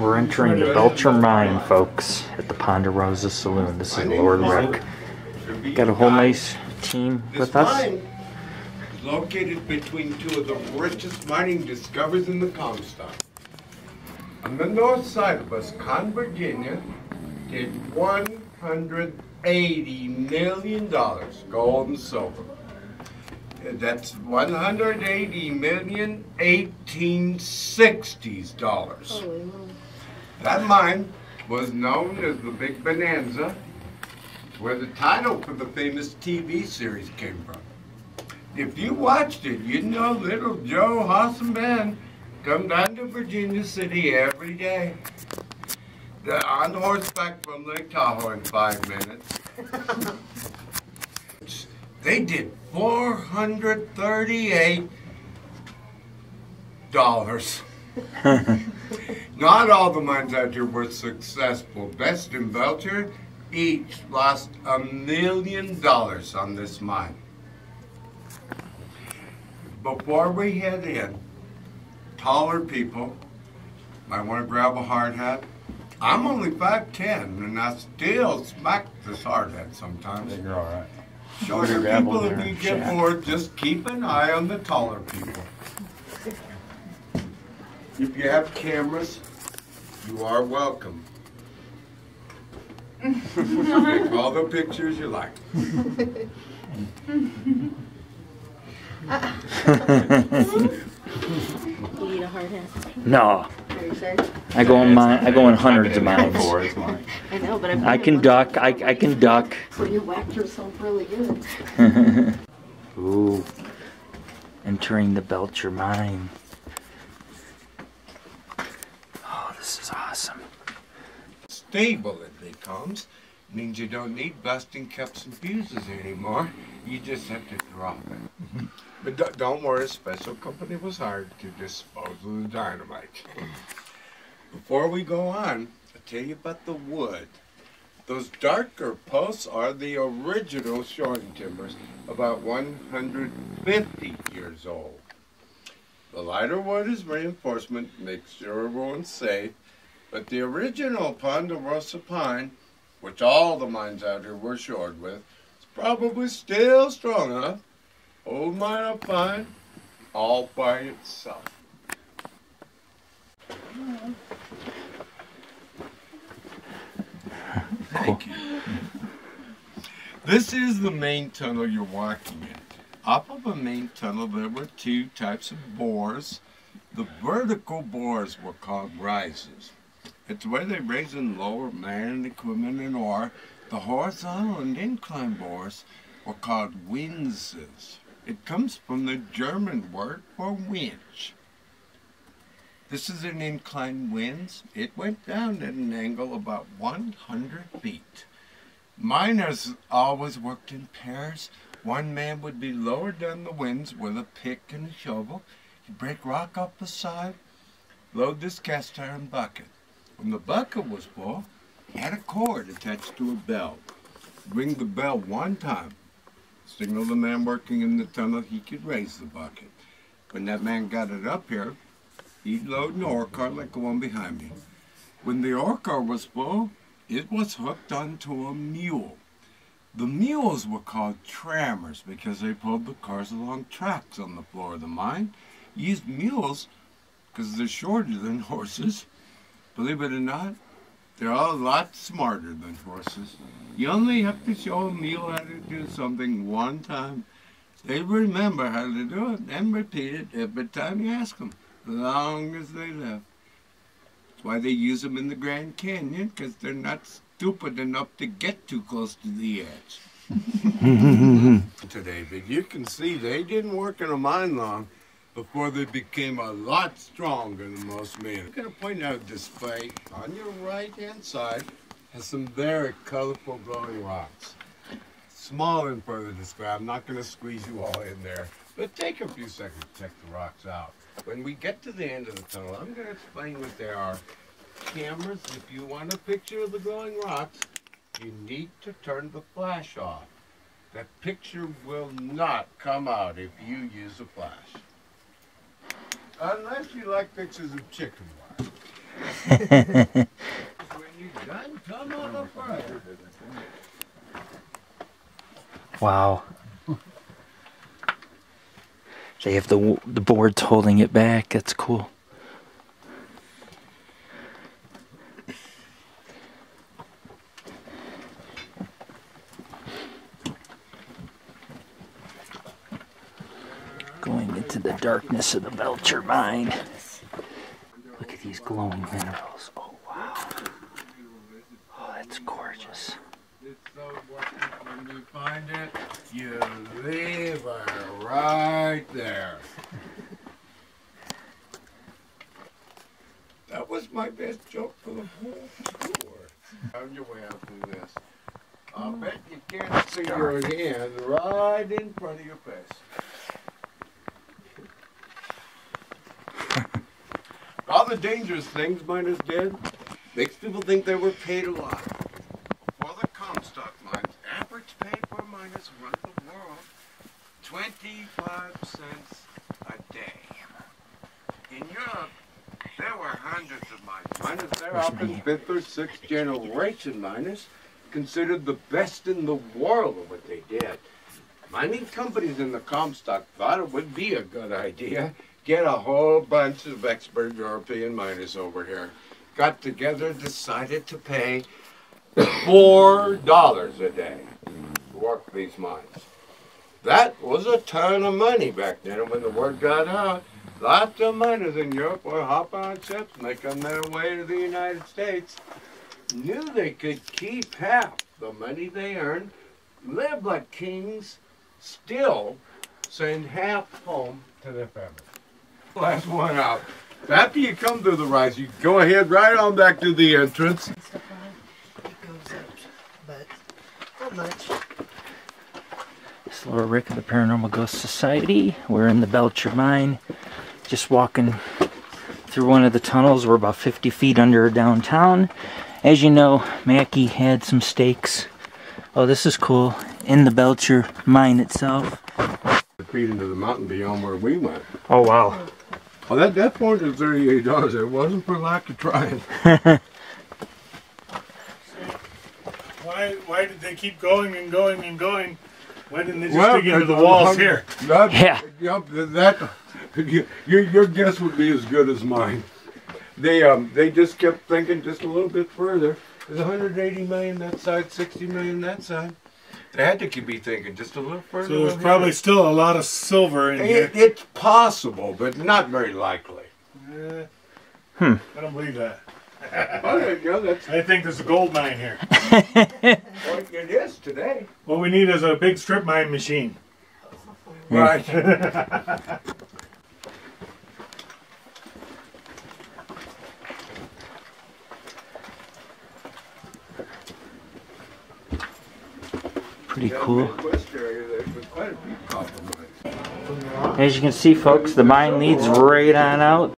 We're entering the Belcher Mine, folks, at the Ponderosa Saloon. This is Laura Rick. Got a whole nice team with us. Located between two of the richest mining discoveries in the Comstock. On the north side of us, Con Virginia did $180 million gold and silver. That's $180 million 1860s dollars. That mine was known as the Big Bonanza, where the title for the famous TV series came from. If you watched it, you'd know little Joe Hawson Ben come down to Virginia City every day. They're on horseback from Lake Tahoe in 5 minutes. They did $438. Not all the mines out here were successful. Best and Belcher each lost $1 million on this mine. Before we head in, taller people might want to grab a hard hat. I'm only 5'10", and I still smack this hard hat sometimes. You're all right. Shorter people, if you get bored, just keep an eye on the taller people. If you have cameras, you are welcome. Take all the pictures you like. Do you need a hard hat? No. Are you sure? I go in hundreds of miles. I know, but I can duck. So you whacked yourself really good. Ooh. Entering the Belcher Mine. Oh, this is awesome. Stable it becomes. Means you don't need busting cups and fuses anymore. You just have to drop it. But don't worry, a special company was hired to dispose of the dynamite. Before we go on, I'll tell you about the wood. Those darker posts are the original shoring timbers, about 150 years old. The lighter wood is reinforcement, makes sure everyone's safe, but the original Ponderosa pine, which all the mines out here were shored with, is probably still strong enough. Old mine up fine, all by itself. Thank you. This is the main tunnel you're walking in. Off of a main tunnel, there were two types of bores. The vertical bores were called rises. It's where they raise and lower land, equipment, and ore. The horizontal and incline bores were called winzes. It comes from the German word for winch. This is an inclined winze. It went down at an angle about 100 feet. Miners always worked in pairs. One man would be lowered down the winze with a pick and a shovel. He'd break rock off the side, load this cast iron bucket. When the bucket was full, he had a cord attached to a bell. Ring the bell one time, signal the man working in the tunnel he could raise the bucket. When that man got it up here, he'd load an ore cart like the one behind me. When the ore cart was full, it was hooked onto a mule. The mules were called trammers because they pulled the cars along tracks on the floor of the mine. You used mules because they're shorter than horses. Believe it or not, they're all a lot smarter than horses. You only have to show a mule how to do something one time. They remember how to do it and repeat it every time you ask them, as long as they live. That's why they use them in the Grand Canyon, because they're not stupid enough to get too close to the edge. Today, but you can see they didn't work in a mine long before they became a lot stronger than most men. I'm going to point out a display on your right-hand side has some very colorful glowing rocks. Small and further display. I'm not going to squeeze you all in there, but take a few seconds to check the rocks out. When we get to the end of the tunnel, I'm going to explain what they are. Cameras, if you want a picture of the glowing rocks, you need to turn the flash off. That picture will not come out if you use a flash. Unless you like pictures of chicken wire. Wow. They have the boards holding it back. That's cool. Going into the darkness of the Belcher Mine. Look at these glowing minerals. Oh, wow. Oh, that's gorgeous. When you find it, you leave her right there. That was my best joke for the whole tour. Found your way out through this. I'll bet you can't see your hand right in front of your face. All the dangerous things miners did makes people think they were paid a lot. Before the Comstock mines, average pay for miners around the world, 25 cents a day. In Europe, there were hundreds of miners. Miners there, often fifth or sixth generation miners, considered the best in the world of what they did. Mining companies in the Comstock thought it would be a good idea. Get a whole bunch of expert European miners over here. Got together, decided to pay $4 a day to work these mines. That was a ton of money back then, and when the word got out, lots of miners in Europe were hopping on ships, making their way to the United States. Knew they could keep half the money they earned, live like kings, still send half home to their family. Last one out. After you come through the rise, you go ahead right on back to the entrance. It's Laura Rick of the Paranormal Ghost Society. We're in the Belcher Mine, just walking through one of the tunnels. We're about 50 feet under downtown. As you know, Mackie had some stakes. Oh, this is cool. In the Belcher Mine itself. Feet into the mountain beyond where we went. Oh, wow. Oh, that death warrant is $38. It wasn't for lack of trying. Why did they keep going and going and going? Why didn't they just dig into the walls here? Your guess would be as good as mine. They just kept thinking just a little bit further. There's 180 million that side, 60 million that side. They had to be thinking just a little further. So there's probably still a lot of silver in here. It's possible, but not very likely. I don't believe that. Oh, there you go. I think there's a gold mine here. Well, it is today. What we need is a big strip mine machine. Right. Pretty cool. As you can see, folks, the mine leads right on out.